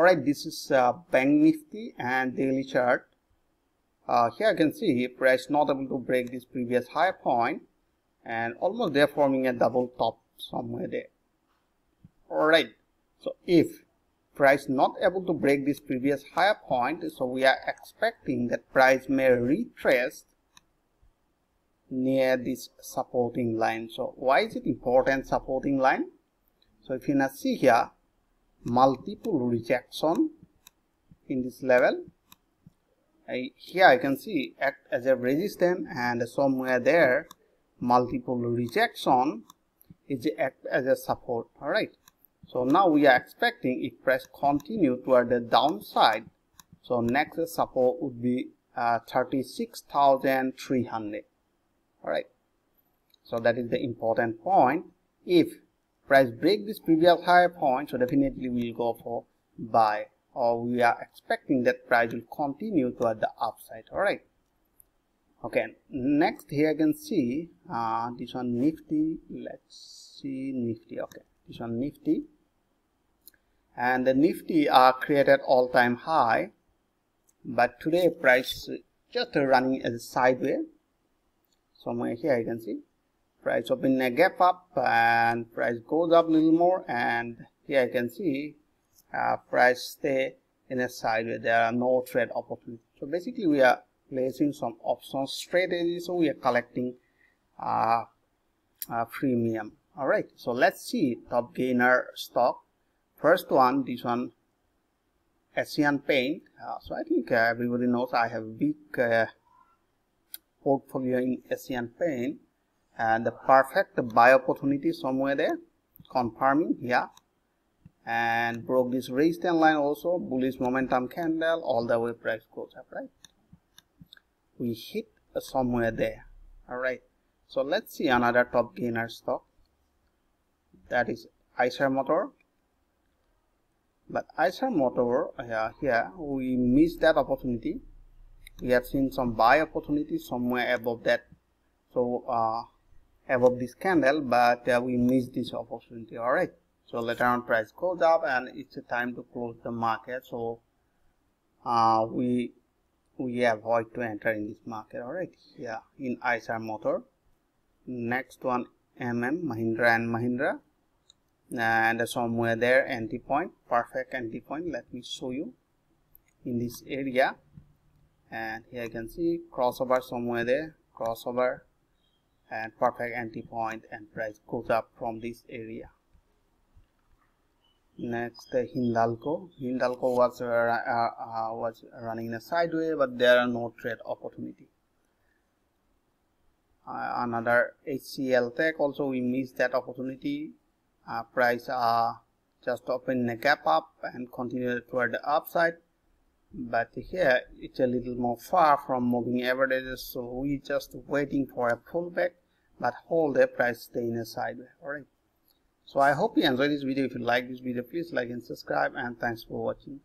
Alright, this is Bank Nifty and daily chart. Here you can see price not able to break this previous high point, and almost they're forming a double top somewhere there. Alright, so if price not able to break this previous higher point, so we are expecting that price may retrace near this supporting line. So why is it important supporting line? So if you now see here, multiple rejection in this level. Here you can see act as a resistance, and somewhere there multiple rejection is act as a support. Alright, so now we are expecting if price continue toward the downside, so next support would be 36,300. Alright, so that is the important point. If price break this previous higher point, so definitely we'll go for buy, or we are expecting that price will continue toward the upside. Alright, okay, next here you can see this one Nifty. Let's see Nifty. Okay, this one Nifty, and the Nifty are created all-time high, but today price just running as a sideways. Somewhere here you can see price open a gap up and price goes up a little more, and here you can see price stay in a sideways. There are no trade opportunities. So basically we are placing some option strategy, so we are collecting premium. All right, so let's see top gainer stock. First one, this one Asian Paint. So I think everybody knows I have a big portfolio in Asian Paint, and the perfect buy opportunity somewhere there, confirming here, and broke this resistance line also, bullish momentum candle, all the way price goes up, right? We hit somewhere there. All right, so let's see another top gainer stock, that is Eicher Motor. But Eicher Motor, here we missed that opportunity. We have seen some buy opportunity somewhere above that, so above this candle, but we missed this opportunity. All right, so later on price goes up and it's a time to close the market, so we avoid to enter in this market. All right, here in Eicher Motor. Next one Mahindra and Mahindra, and somewhere there anti point, perfect anti point. Let me show you in this area, and here you can see crossover somewhere there, crossover and perfect anti point, and price goes up from this area. Next Hindalco. Hindalco was running in a sideways, but there are no trade opportunity. Another HCL Tech also, we missed that opportunity. Price just opened a gap up and continued toward the upside, but here it's a little more far from moving averages, so we just waiting for a pullback, but hold the price stay in a sideways. All right, so I hope you enjoyed this video. If you like this video, please like and subscribe, and thanks for watching.